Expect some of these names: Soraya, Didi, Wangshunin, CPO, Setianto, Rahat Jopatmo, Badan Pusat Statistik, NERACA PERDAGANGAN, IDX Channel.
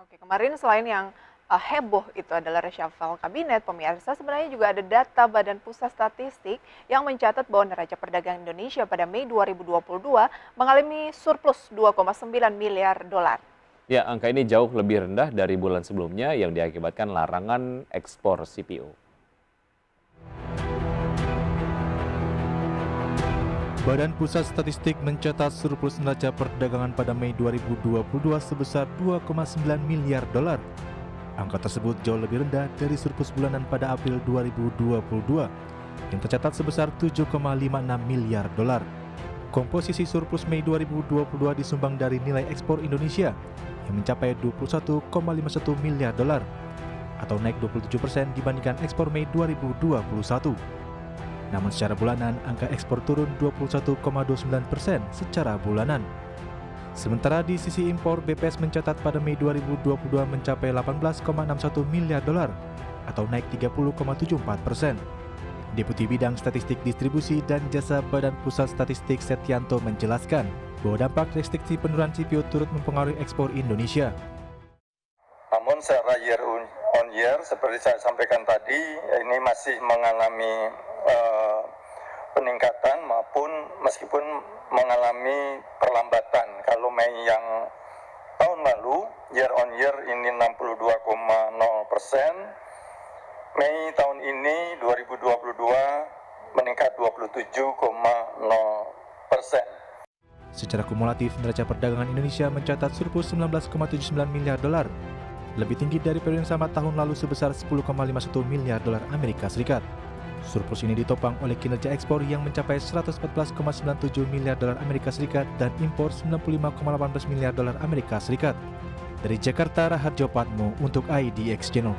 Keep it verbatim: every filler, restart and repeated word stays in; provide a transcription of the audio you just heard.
Oke, kemarin selain yang uh, heboh itu adalah reshuffle kabinet, pemirsa sebenarnya juga ada data Badan Pusat Statistik yang mencatat bahwa neraca perdagangan Indonesia pada Mei dua ribu dua puluh dua mengalami surplus dua koma sembilan miliar dolar. Ya, angka ini jauh lebih rendah dari bulan sebelumnya yang diakibatkan larangan ekspor C P O. Badan Pusat Statistik mencatat surplus neraca perdagangan pada Mei dua ribu dua puluh dua sebesar dua koma sembilan miliar dolar. Angka tersebut jauh lebih rendah dari surplus bulanan pada April dua ribu dua puluh dua yang tercatat sebesar tujuh koma lima enam miliar dolar. Komposisi surplus Mei dua ribu dua puluh dua disumbang dari nilai ekspor Indonesia yang mencapai dua puluh satu koma lima satu miliar dolar atau naik dua puluh tujuh persen dibandingkan ekspor Mei dua ribu dua puluh satu. Namun secara bulanan, angka ekspor turun dua puluh satu koma dua sembilan persen secara bulanan. Sementara di sisi impor, B P S mencatat pada Mei dua ribu dua puluh dua mencapai delapan belas koma enam satu miliar dolar atau naik tiga puluh koma tujuh empat persen. Deputi Bidang Statistik Distribusi dan Jasa Badan Pusat Statistik Setianto menjelaskan bahwa dampak restriksi penurunan C P O turut mempengaruhi ekspor Indonesia. Namun secara year on year, seperti saya sampaikan tadi, ini masih mengalami Uh, peningkatan maupun meskipun mengalami perlambatan. Kalau Mei yang tahun lalu year on year ini enam puluh dua koma nol persen, Mei tahun ini dua ribu dua puluh dua meningkat dua puluh tujuh koma nol persen. Secara kumulatif, neraca perdagangan Indonesia mencatat surplus sembilan belas koma tujuh sembilan miliar dolar, lebih tinggi dari periode yang sama tahun lalu sebesar sepuluh koma lima satu miliar dolar Amerika Serikat. Surplus ini ditopang oleh kinerja ekspor yang mencapai seratus empat belas koma sembilan tujuh miliar dolar Amerika Serikat dan impor sembilan puluh lima koma satu delapan miliar dolar Amerika Serikat. Dari Jakarta, Rahat Jopatmo untuk I D X Channel.